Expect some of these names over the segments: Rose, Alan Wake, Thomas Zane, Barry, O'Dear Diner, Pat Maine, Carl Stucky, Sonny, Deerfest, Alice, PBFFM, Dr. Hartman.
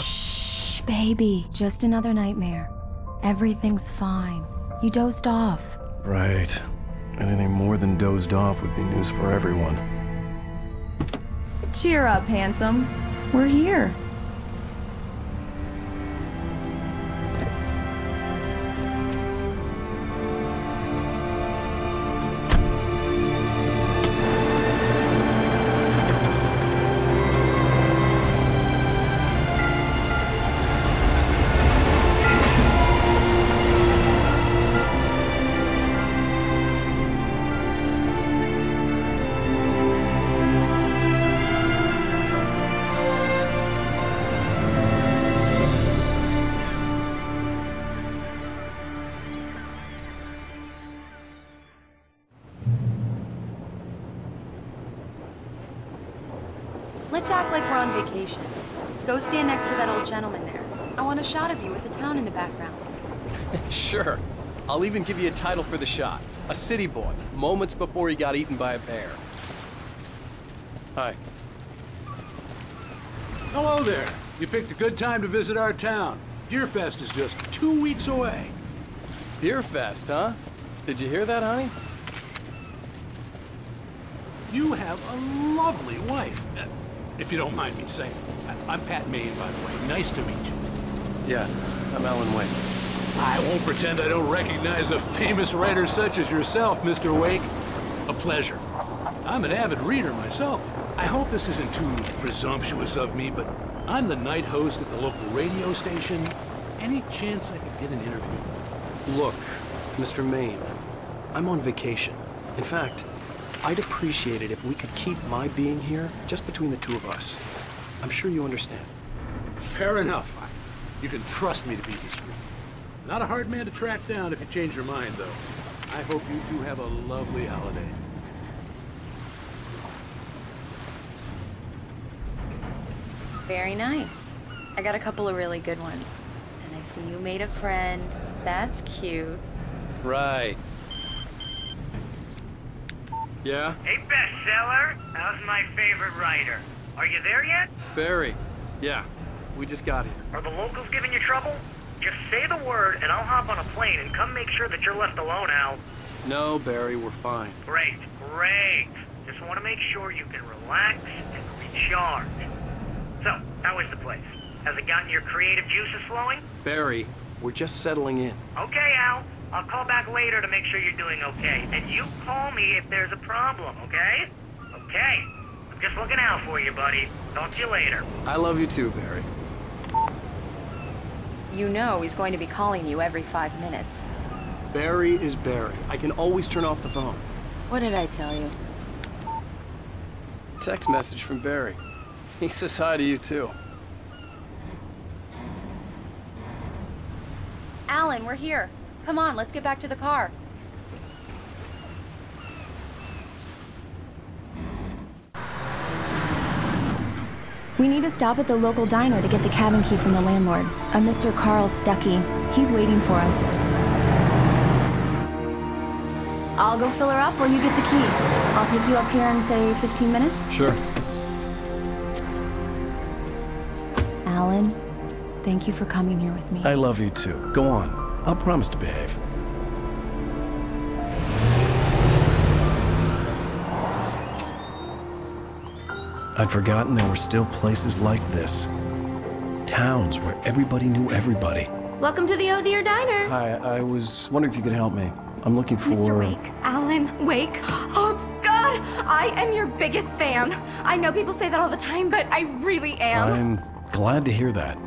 Shh, baby. Just another nightmare. Everything's fine. You dozed off. Right. Anything more than dozed off would be news for everyone. Cheer up, handsome. We're here. Let's act like we're on vacation. Go stand next to that old gentleman there. I want a shot of you with the town in the background. Sure. I'll even give you a title for the shot. A city boy, moments before he got eaten by a bear. Hi. Hello there. You picked a good time to visit our town. Deerfest is just 2 weeks away. Deerfest, huh? Did you hear that, honey? You have a lovely wife. If you don't mind me saying, I'm Pat Maine, by the way. Nice to meet you. Yeah, I'm Alan Wake. I won't pretend I don't recognize a famous writer such as yourself, Mr. Wake. A pleasure. I'm an avid reader myself. I hope this isn't too presumptuous of me, but I'm the night host at the local radio station. Any chance I could get an interview? Look, Mr. Maine, I'm on vacation. In fact, I'd appreciate it if we could keep my being here just between the two of us. I'm sure you understand. Fair enough. You can trust me to be discreet. Not a hard man to track down if you change your mind, though. I hope you two have a lovely holiday. Very nice. I got a couple of really good ones. And I see you made a friend. That's cute. Right. Yeah? Hey, bestseller! How's my favorite writer? Are you there yet? Barry. Yeah, we just got here. Are the locals giving you trouble? Just say the word and I'll hop on a plane and come make sure that you're left alone, Al. No, Barry, we're fine. Great, great. Just want to make sure you can relax and recharge. So, how is the place? Has it gotten your creative juices flowing? Barry, we're just settling in. Okay, Al. I'll call back later to make sure you're doing okay. And you call me if there's a problem, okay? Okay. I'm just looking out for you, buddy. Talk to you later. I love you too, Barry. You know he's going to be calling you every 5 minutes. Barry is Barry. I can always turn off the phone. What did I tell you? Text message from Barry. He says hi to you too. Alan, we're here. Come on, let's get back to the car. We need to stop at the local diner to get the cabin key from the landlord, a Mr. Carl Stucky. He's waiting for us. I'll go fill her up while you get the key. I'll pick you up here in, say, 15 minutes? Sure. Alan, thank you for coming here with me. I love you too. Go on. I'll promise to behave. I'd forgotten there were still places like this. Towns where everybody knew everybody. Welcome to the O'Dear Diner. Hi, I was wondering if you could help me. I'm looking for... Mr. Wake. Alan Wake. Oh, God! I am your biggest fan. I know people say that all the time, but I really am. I'm glad to hear that.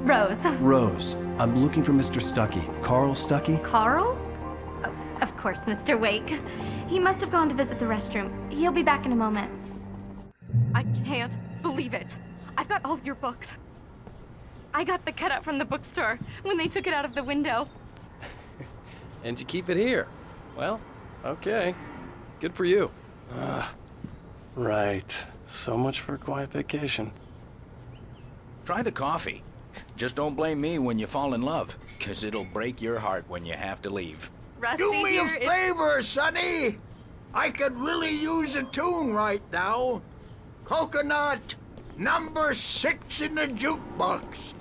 Rose. Rose. I'm looking for Mr. Stucky. Carl Stucky? Carl? Oh, of course, Mr. Wake. He must have gone to visit the restroom. He'll be back in a moment. I can't believe it. I've got all your books. I got the cutout from the bookstore when they took it out of the window. And you keep it here. Well, okay. Good for you. Right. So much for a quiet vacation. Try the coffee. Just don't blame me when you fall in love, because it'll break your heart when you have to leave. Rusty, do me a favor, Sonny! I could really use a tune right now. Coconut, Number 6 in the jukebox.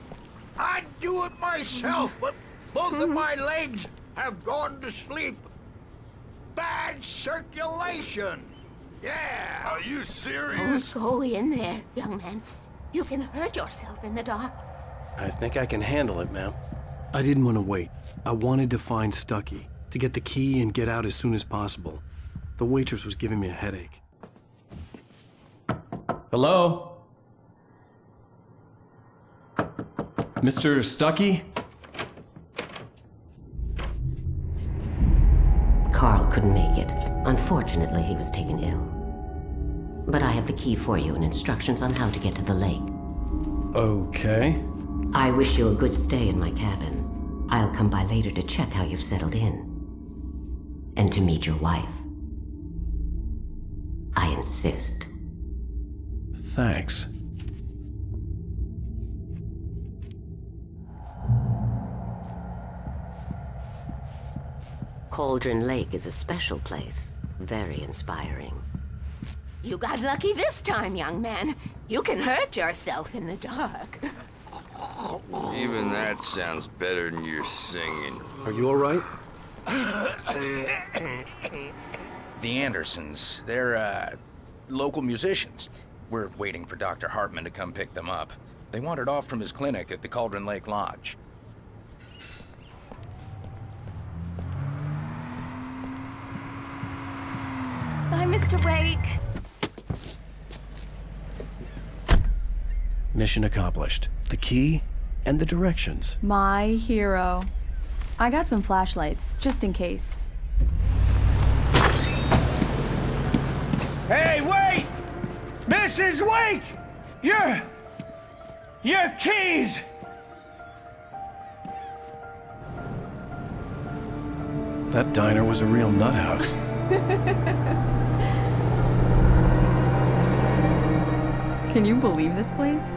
I'd do it myself, but both of my legs have gone to sleep. Bad circulation. Yeah. Are you serious? Don't go in there, young man. You can hurt yourself in the dark. I think I can handle it, ma'am. I didn't want to wait. I wanted to find Stucky, to get the key and get out as soon as possible. The waitress was giving me a headache. Hello? Mr. Stucky? Carl couldn't make it. Unfortunately, he was taken ill. But I have the key for you and instructions on how to get to the lake. Okay. I wish you a good stay in my cabin. I'll come by later to check how you've settled in. And to meet your wife. I insist. Thanks. Cauldron Lake is a special place. Very inspiring. You got lucky this time, young man. You can hurt yourself in the dark. Even that sounds better than your singing. Are you all right? The Andersons, they're local musicians. We're waiting for Dr. Hartman to come pick them up. They wandered off from his clinic at the Cauldron Lake Lodge. Bye, Mr. Wake. Mission accomplished. The key and the directions. My hero. I got some flashlights, just in case. Hey, wait! Mrs. Wake! Your keys! That diner was a real nut house. Can you believe this place?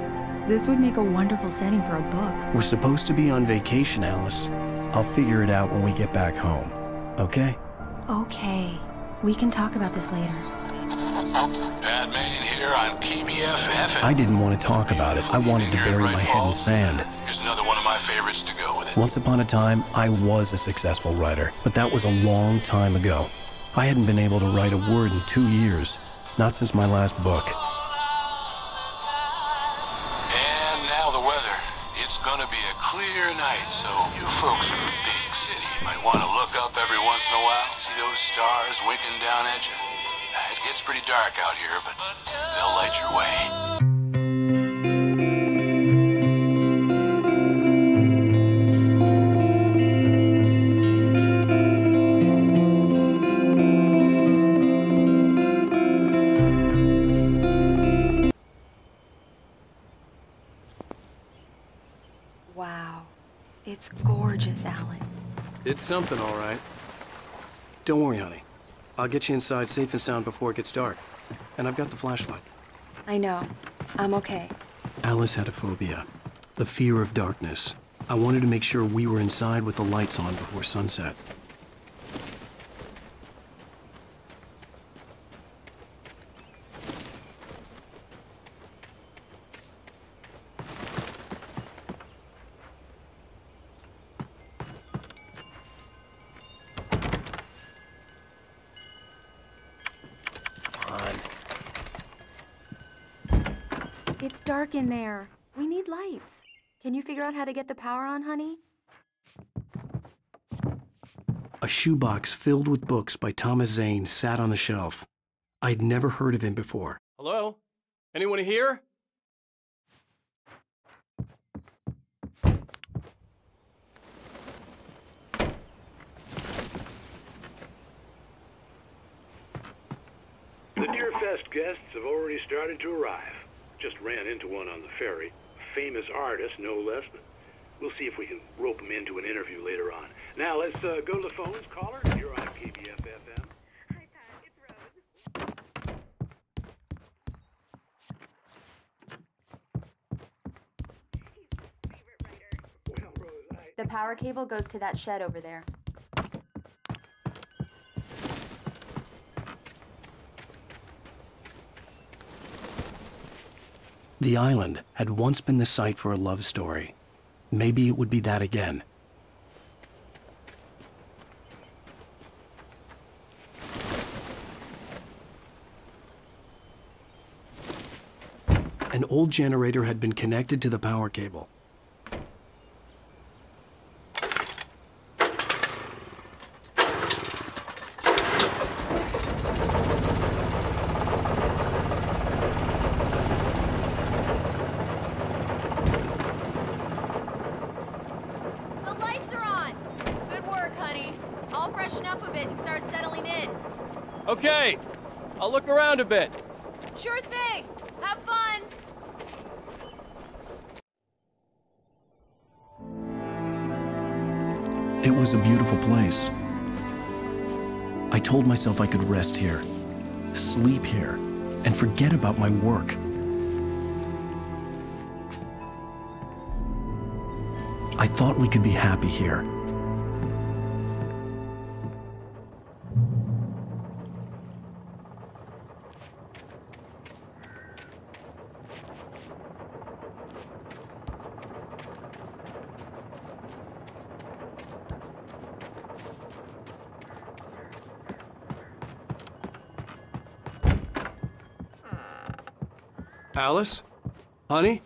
This would make a wonderful setting for a book. We're supposed to be on vacation, Alice. I'll figure it out when we get back home, okay? Okay. We can talk about this later. Pat Maine here on PBFFM. I didn't want to talk about it. I wanted to bury my head in sand. Here's another one of my favorites to go with it. Once upon a time, I was a successful writer, but that was a long time ago. I hadn't been able to write a word in 2 years, not since my last book. Clear night, so you folks in the big city might want to look up every once in a while, see those stars winking down at you. It gets pretty dark out here, but they'll light your way. It's gorgeous, Alan. It's something, all right. Don't worry, honey. I'll get you inside safe and sound before it gets dark. And I've got the flashlight. I know. I'm okay. Alice had a phobia. The fear of darkness. I wanted to make sure we were inside with the lights on before sunset. In there. We need lights. Can you figure out how to get the power on, honey? A shoebox filled with books by Thomas Zane sat on the shelf. I'd never heard of him before. Hello? Anyone here? The Deerfest guests have already started to arrive. Just ran into one on the ferry. A famous artist, no less, but we'll see if we can rope him into an interview later on. Now, let's go to the phones. Caller, you're on PBFFM. Hi, Pat. It's Rose. Well, Rose, the power cable goes to that shed over there. The island had once been the site for a love story. Maybe it would be that again. An old generator had been connected to the power cable. Around a bit. Sure thing. Have fun. It was a beautiful place. I told myself I could rest here, sleep here, and forget about my work. I thought we could be happy here. Alice? Honey?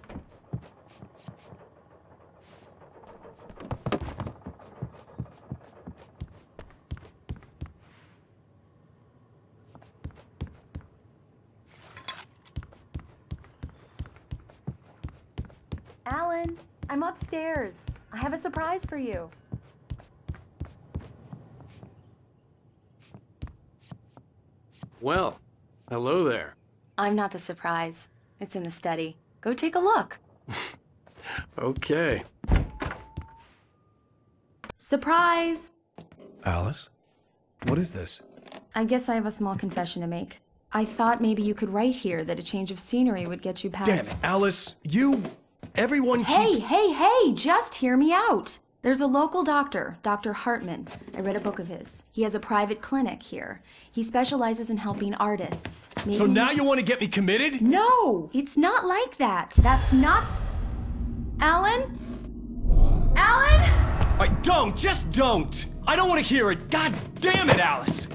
Alan, I'm upstairs. I have a surprise for you. Well, hello there. I'm not the surprise. It's in the study. Go take a look. Okay. Surprise! Alice? What is this? I guess I have a small confession to make. I thought maybe you could write here that a change of scenery would get you past— Damn it, Alice! You... everyone keeps— Hey! Just hear me out! There's a local doctor, Dr. Hartman. I read a book of his. He has a private clinic here. He specializes in helping artists. Maybe... So now you want to get me committed? No! It's not like that. That's not... Alan? Alan? I don't! Just don't! I don't want to hear it! God damn it, Alice!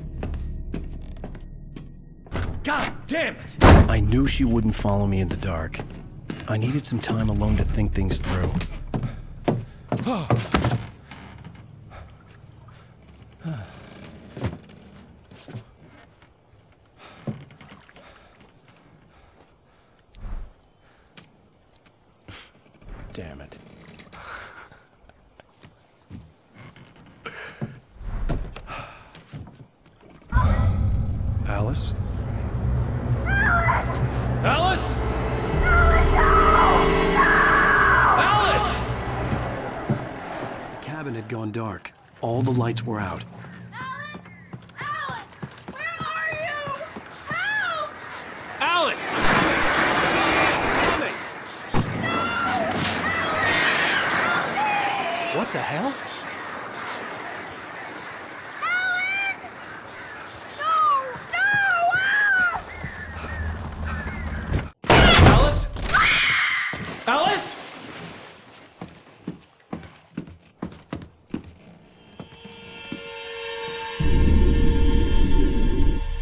God damn it! I knew she wouldn't follow me in the dark. I needed some time alone to think things through. Damn it. Alice? Alice? Alice? Had gone dark. All the lights were out. Alice! Alice! Where are you? Help! Alice! No! Alice! What the hell? Alice! No! Ah! Alice? Ah! Alice?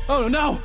Oh no!